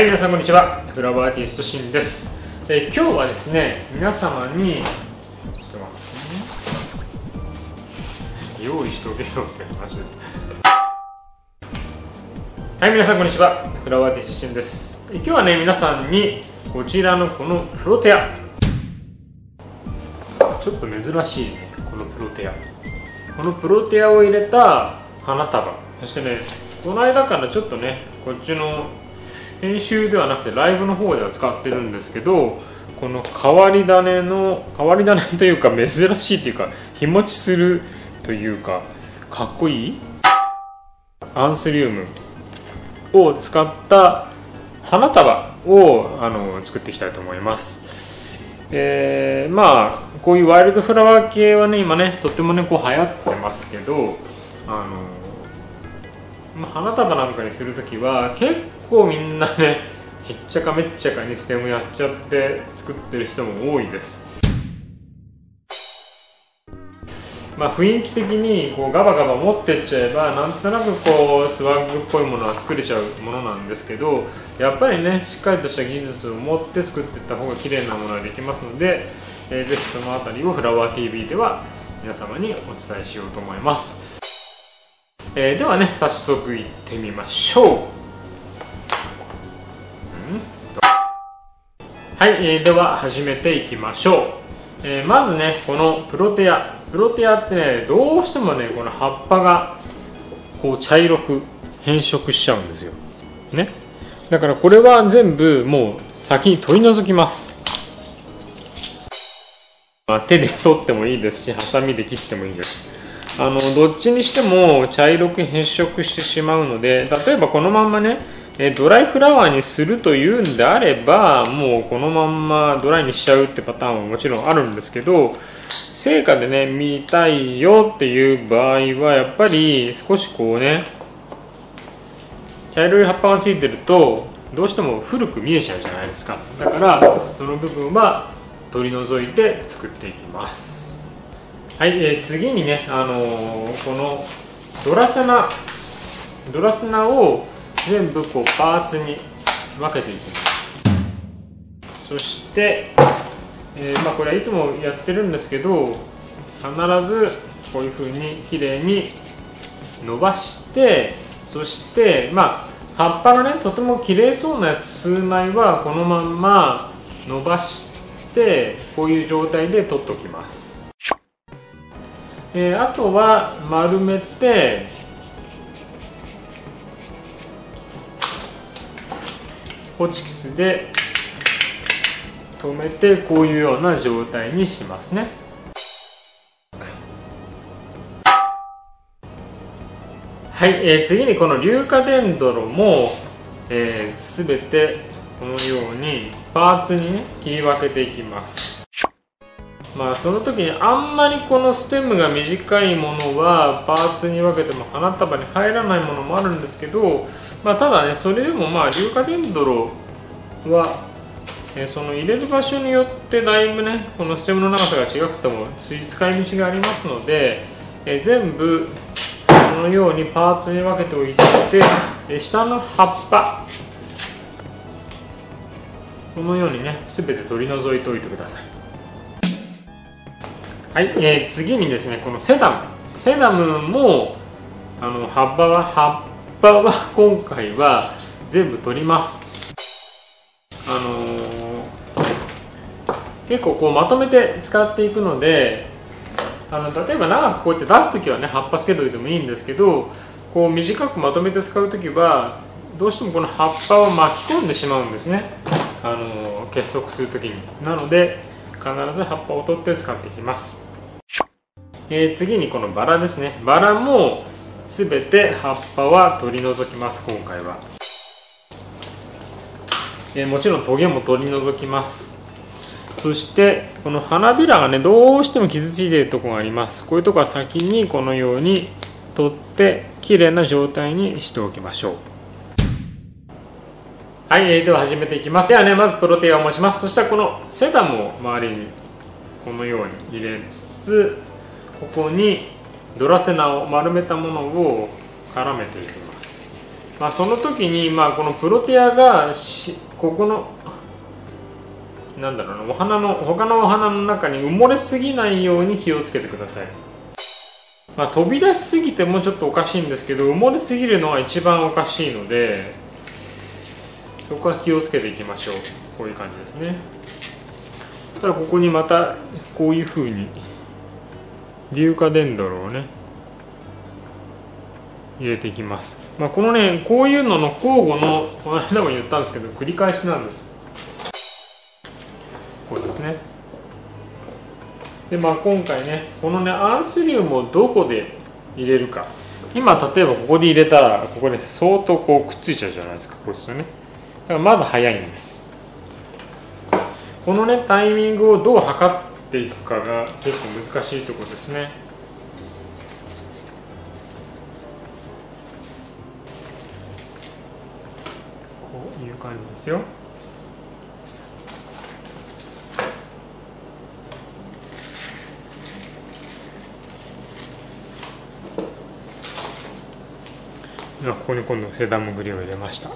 はい、皆さんこんにちは。フラワーアーティストシンです。今日はですね、皆様に用意しておけよって話です。はい、皆さんこんにちは。フラワーアーティストシンです。今日はね、皆さんにこちらのこのプロテア、ちょっと珍しいね、このプロテア、このプロテアを入れた花束、そしてね、この間からちょっとね、こっちの編集ではなくてライブの方では使ってるんですけど、この変わり種というか珍しいというか日持ちするというかかっこいいアンスリウムを使った花束を作っていきたいと思います。まあこういうワイルドフラワー系はね今ねとってもねこう流行ってますけど、花束なんかにするときは結構みんなねへっちゃかめっちゃかにステムやっちゃって作ってる人も多いです。まあ雰囲気的にこうガバガバ持ってっちゃえばなんとなくこうスワッグっぽいものは作れちゃうものなんですけど、やっぱりねしっかりとした技術を持って作っていった方が綺麗なものはできますので、ぜひそのあたりをフラワー TV では皆様にお伝えしようと思います。ではね早速いってみましょう。はい、では始めていきましょう。まずねこのプロテアってねどうしてもねこの葉っぱがこう茶色く変色しちゃうんですよ、ね、だからこれは全部もう先に取り除きます。手で取ってもいいですしハサミで切ってもいいです。どっちにしても茶色く変色してしまうので、例えばこのまんまねドライフラワーにするというんであればもうこのまんまドライにしちゃうってパターンももちろんあるんですけど、成果でね見たいよっていう場合はやっぱり少しこうね茶色い葉っぱがついてるとどうしても古く見えちゃうじゃないですか。だからその部分は取り除いて作っていきます。はい、次にね、このドラセナを全部こうパーツに分けていきます。そして、まあ、これはいつもやってるんですけど必ずこういうふうにきれいに伸ばして、そして、まあ、葉っぱがねとてもきれいそうなやつ数枚はこのまんま伸ばしてこういう状態で取っておきます。あとは丸めて、ホチキスで留めてこういうような状態にしますね。はい、次にこの硫化デンドロもすべてこのようにパーツに、ね、切り分けていきます。まあその時にあんまりこのステムが短いものはパーツに分けても花束に入らないものもあるんですけど、まあ、ただねそれでもまあ硫化デンドロはその入れる場所によってだいぶねこのステムの長さが違くても使い道がありますので、全部このようにパーツに分けておいて下の葉っぱこのようにね全て取り除いておいてください。はい、次にですねこのセダムも葉っぱは今回は全部取ります。結構こうまとめて使っていくので例えば長くこうやって出す時はね葉っぱつけといてもいいんですけど、こう短くまとめて使う時はどうしてもこの葉っぱを巻き込んでしまうんですね、結束する時に。なので必ず葉っぱを取って使っていきます。次にこのバラですね。バラもすべて葉っぱは取り除きます。今回は、もちろんトゲも取り除きます。そしてこの花びらがねどうしても傷ついているところがあります。こういうところは先にこのように取ってきれいな状態にしておきましょう。はい、では始めていきます。ではね、まずプロテアを持ちます。そしたらこのセダムを周りにこのように入れつつ、ここにドラセナを丸めたものを絡めていきます。その時にこのプロテアがここのなんだろうな、お花の他のお花の中に埋もれすぎないように気をつけてください。飛び出しすぎてもちょっとおかしいんですけど、埋もれすぎるのは一番おかしいので、そこは気をつけていきましょう。こういう感じですね。ただここにまたこういうふうに硫化デンドロをね入れていきます。このね、こういうのの交互の、この間も言ったんですけど、繰り返しなんです。こうですね。で今回ね、このねアンスリウムをどこで入れるか。今例えばここで入れたら、ここで相当こうくっついちゃうじゃないですか。ここですよね。だからまだ早いんです。このねタイミングをどう測っていくかが結構難しいところですね。こういう感じですよ。ここに今度セダムグリーンを入れました。そ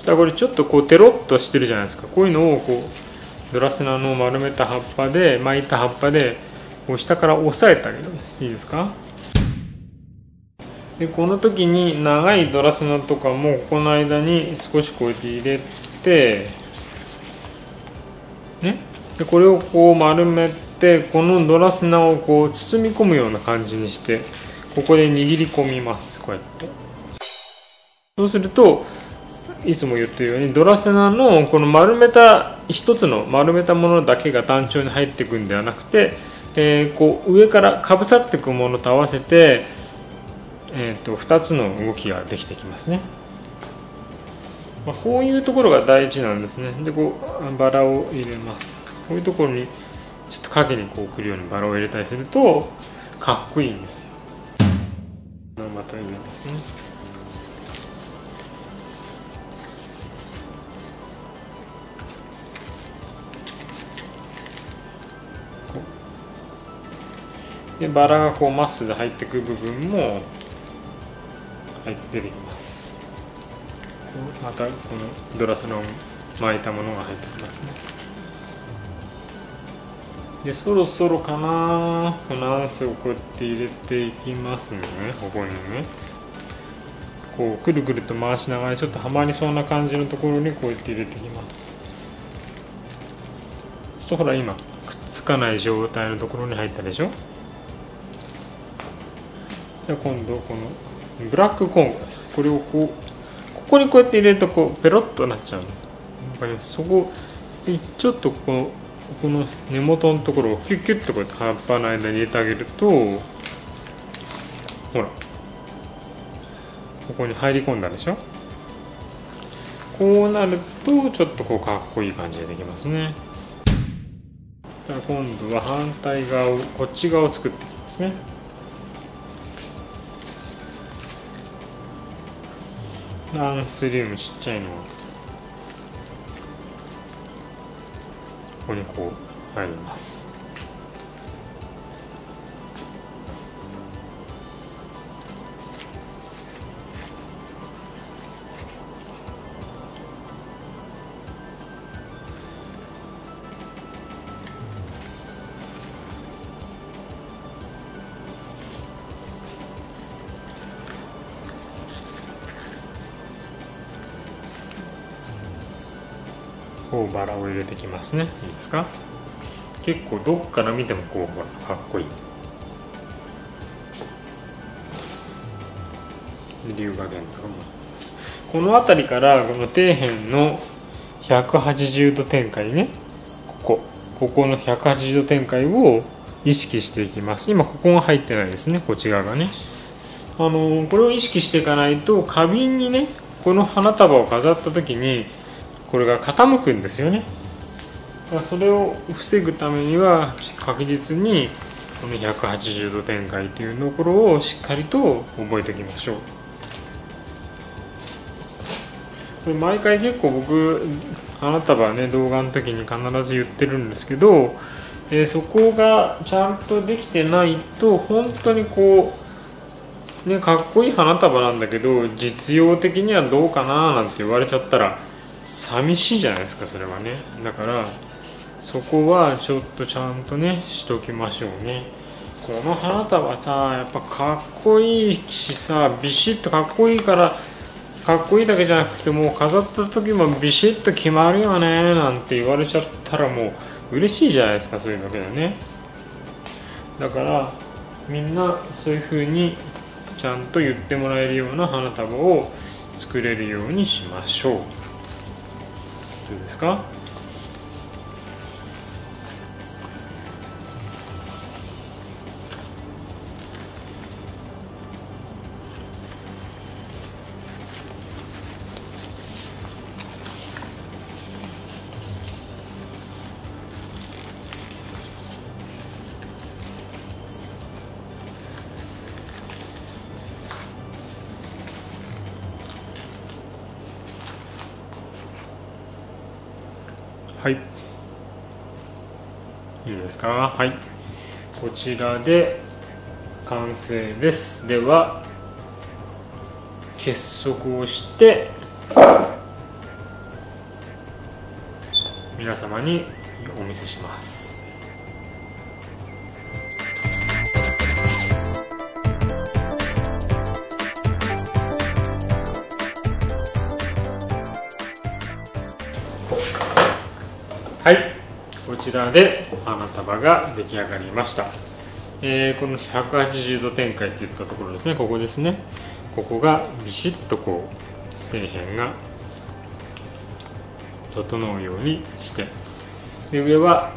したらこれちょっとこうテロッとしてるじゃないですか。こういうのをこうドラセナの丸めた葉っぱで巻いた葉っぱでこう下から押さえてあげるんです。いいですか。でこの時に長いドラセナとかもこの間に少しこうやって入れてね。でこれをこう丸めて、このドラセナをこう包み込むような感じにして、ここで握り込みます。こうやって。そうすると、いつも言ってるようにドラセナのこの丸めた一つの丸めたものだけが単調に入っていくんではなくて、こう上からかぶさっていくものと合わせて、2つの動きができてきますね。こういうところが大事なんですね。でこうバラを入れます。こういうところにちょっと影にこう来るようにバラを入れたりするとかっこいいんですよ。また入れますね。でバラがこうマスで入ってく部分も出てきます。またこのドラセナを巻いたものが入ってきますね。でそろそろかな、このアンスをこうやって入れていきますね。ここにねこうくるくると回しながら、ちょっとはまりそうな感じのところにこうやって入れていきます。そしたらほら今くっつかない状態のところに入ったでしょ。今度このブラックコーンです。これをここにこうやって入れるとこうペロッとなっちゃうの分かります。そこちょっとこの根元のところをキュッキュッとこうやって葉っぱの間に入れてあげると、ほらここに入り込んだでしょ。こうなるとちょっとこうかっこいい感じができますね。じゃあ今度は反対側をこっち側を作っていきますね。アンスリウムちっちゃいのはここにこう入ります。こうバラを入れてきますね。いいですか。結構どっから見てもこうほらかっこいい。硫化電とかもこの辺りからこの底辺の180度展開ね、ここの180度展開を意識していきます。今ここが入ってないですね。こっち側がね、これを意識していかないと花瓶にね、この花束を飾った時にこれが傾くんですよね。それを防ぐためには確実にこの180度展開というところをしっかりと覚えておきましょう。これ毎回結構僕花束ね動画の時に必ず言ってるんですけど、そこがちゃんとできてないと本当にこうね、かっこいい花束なんだけど実用的にはどうかななんて言われちゃったら寂しいじゃないですか、それはね。だからそこはちょっとちゃんとねしときましょうね。この花束さ、やっぱかっこいいしさ、ビシッとかっこいいから、かっこいいだけじゃなくてもう飾った時もビシッと決まるよねなんて言われちゃったらもう嬉しいじゃないですか、そういうだけだね。だからみんなそういう風にちゃんと言ってもらえるような花束を作れるようにしましょう。どうですか？はい、いいですか？はい、こちらで完成です。では結束をして皆様にお見せします。はい、こちらで花束が出来上がりました。この180度展開って言ってたところですね、ここですね。ここがビシッとこう底辺が整うようにして、で上は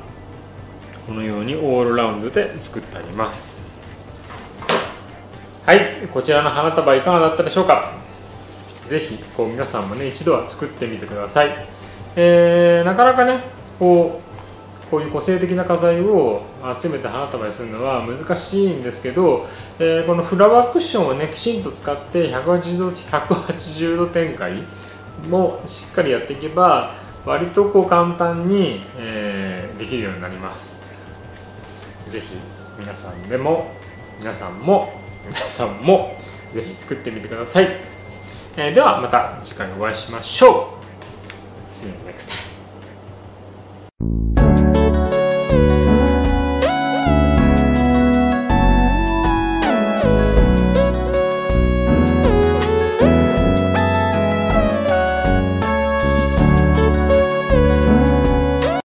このようにオールラウンドで作ってあります。はい、こちらの花束いかがだったでしょうか。ぜひこう皆さんもね一度は作ってみてください。なかなかねこういう個性的な花材を集めて花束にするのは難しいんですけど、このフラワークッションをねきちんと使って180度展開もしっかりやっていけば割とこう簡単に、できるようになります。是非皆さんも是非作ってみてください。ではまた次回お会いしましょう。See you next time.